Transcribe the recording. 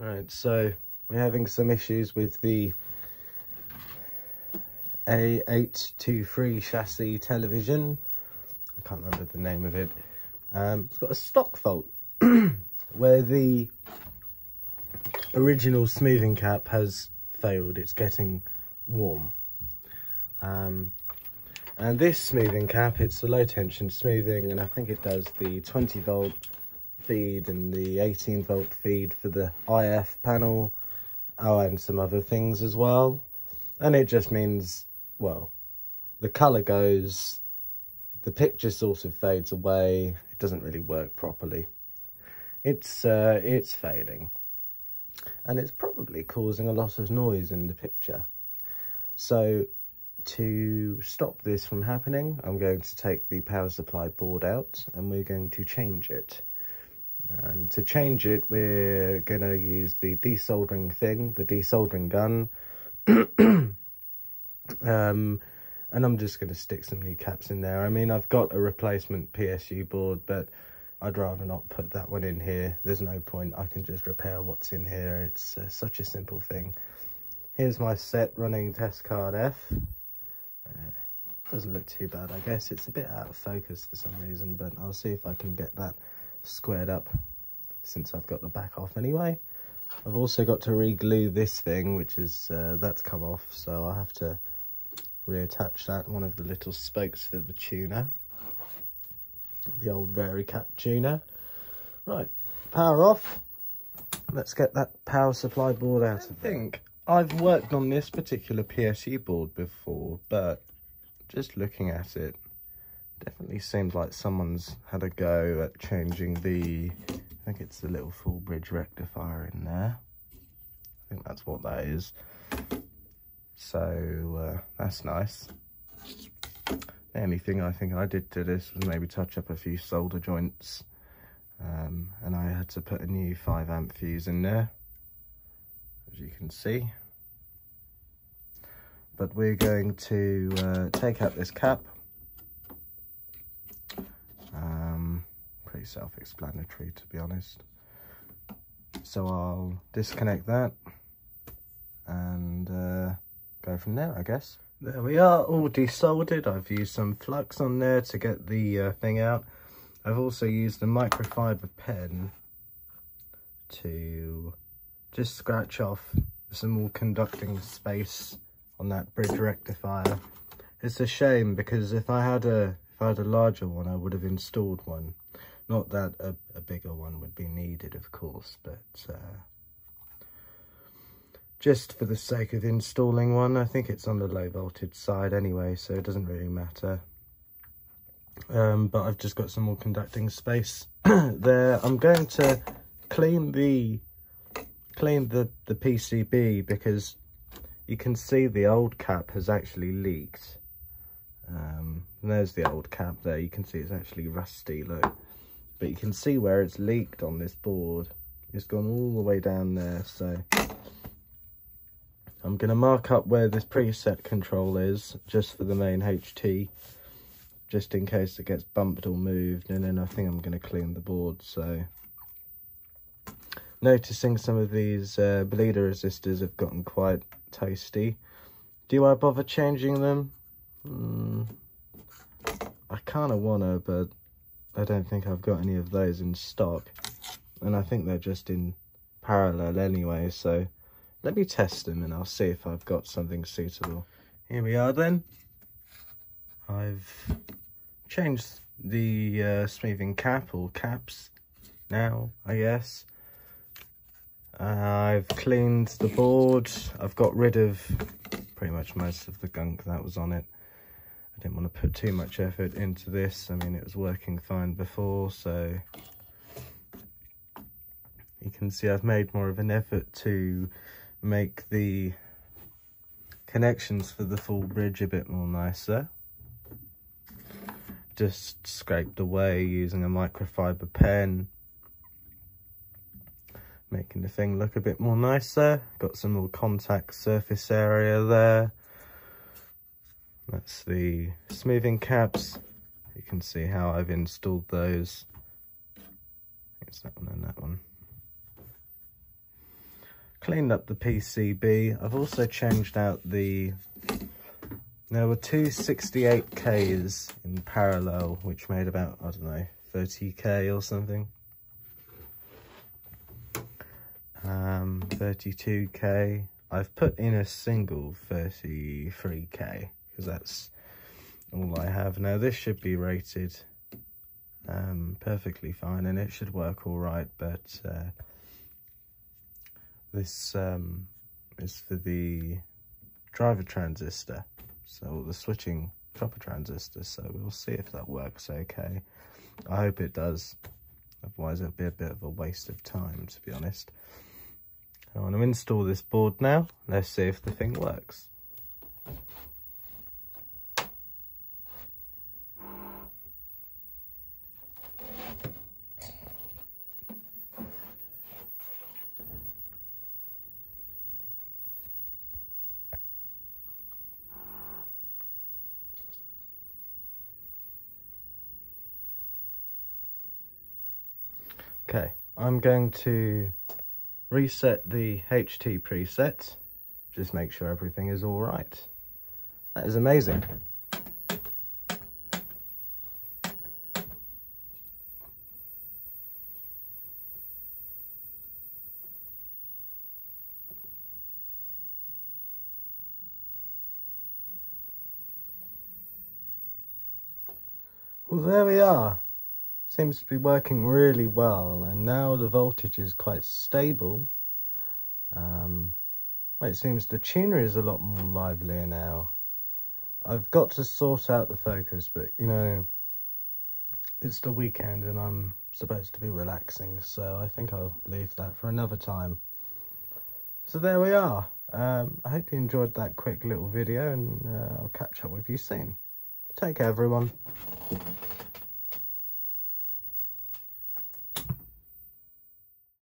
Right, so we're having some issues with the A823 chassis television. I can't remember the name of it. It's got a stock fault where the original smoothing cap has failed. It's getting warm. And this smoothing cap, it's a low tension smoothing, and I think it does the 20 volt feed and the 18 volt feed for the IF panel, oh, and some other things as well. And it just means, well, the colour goes, the picture sort of fades away, it doesn't really work properly. It's failing, and it's probably causing a lot of noise in the picture. So to stop this from happening, I'm going to take the power supply board out and we're going to change it. And to change it, we're going to use the desoldering thing, the desoldering gun. And I'm just going to stick some new caps in there. I mean, I've got a replacement PSU board, but I'd rather not put that one in here. There's no point. I can just repair what's in here. It's such a simple thing. Here's my set running test card F. Doesn't look too bad, I guess. It's a bit out of focus for some reason, but I'll see if I can get that squared up since I've got the back off anyway. I've also got to re-glue this thing, which is that's come off, so I have to reattach that, one of the little spokes for the tuner, the old VariCap tuner. Right, power off. Let's get that power supply board out. I think I've worked on this particular PSU board before, but just looking at it, definitely seems like someone's had a go at changing the, I think it's the little full bridge rectifier in there. I think that's what that is. So that's nice. The only thing I think I did to this was maybe touch up a few solder joints. And I had to put a new 5 amp fuse in there, as you can see. But we're going to take out this cap. Pretty self-explanatory, to be honest. So I'll disconnect that and go from there, I guess. There we are, all desoldered. I've used some flux on there to get the thing out. I've also used a microfiber pen to just scratch off some more conducting space on that bridge rectifier. It's a shame, because if I had a larger one, I would have installed one. Not that a bigger one would be needed, of course, but just for the sake of installing one. I think it's on the low voltage side anyway, so it doesn't really matter. But I've just got some more conducting space there. I'm going to clean the PCB, because you can see the old cap has actually leaked. And there's the old cap there. You can see it's actually rusty, look. But you can see where it's leaked on this board. It's gone all the way down there, so I'm going to mark up where this preset control is, just for the main HT, just in case it gets bumped or moved, and then I think I'm going to clean the board, so. Noticing some of these bleeder resistors have gotten quite toasty. Do I bother changing them? I kind of want to, but I don't think I've got any of those in stock, and I think they're just in parallel anyway, so let me test them and I'll see if I've got something suitable. Here we are then. I've changed the smoothing cap, or caps now, I guess. I've cleaned the board. I've got rid of pretty much most of the gunk that was on it. I didn't want to put too much effort into this. I mean, it was working fine before, so you can see I've made more of an effort to make the connections for the full bridge a bit more nicer. Just scraped away using a microfiber pen, making the thing look a bit more nicer. Got some more contact surface area there. That's the smoothing caps. You can see how I've installed those. It's that one and that one. cleaned up the PCB. I've also changed out the... There were two 68Ks in parallel, which made about, I don't know, 30K or something. 32K. I've put in a single 33K, because that's all I have. Now this should be rated perfectly fine, and it should work all right, but this is for the driver transistor, so the switching copper transistor, so we'll see if that works okay. I hope it does, otherwise it'll be a bit of a waste of time, to be honest. I want to install this board now. Let's see if the thing works. Okay, I'm going to reset the HT preset, just make sure everything is all right. That is amazing. Well, there we are. Seems to be working really well, and now the voltage is quite stable. Well, it seems the tuner is a lot more livelier now. I've got to sort out the focus, but you know, it's the weekend and I'm supposed to be relaxing, so I think I'll leave that for another time. So there we are. I hope you enjoyed that quick little video, and I'll catch up with you soon. Take care, everyone.